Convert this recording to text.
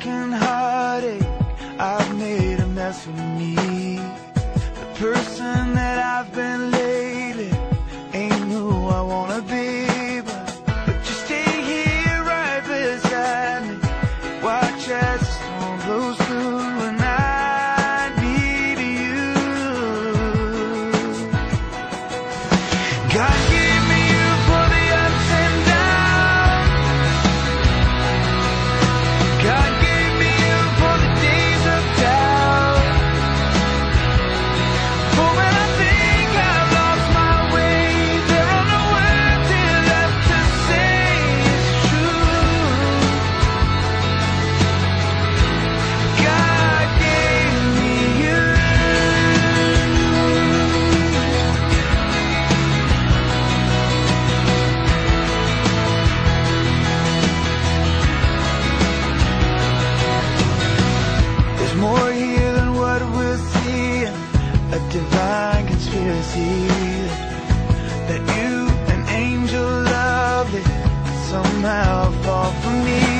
broken heartache. I've made a mess of me. The person that I've been lately ain't who I wanna be. But you stay here right beside me, watch as the storm blows through. And I need you. God gave me you for the ups and downs. God gave me you for the days of doubt. For when I think I've lost my way, there are no words here left to say it's true. God gave me you. There's more here than what we're seeing, a divine conspiracy that you, an angel lovely, somehow fall for me.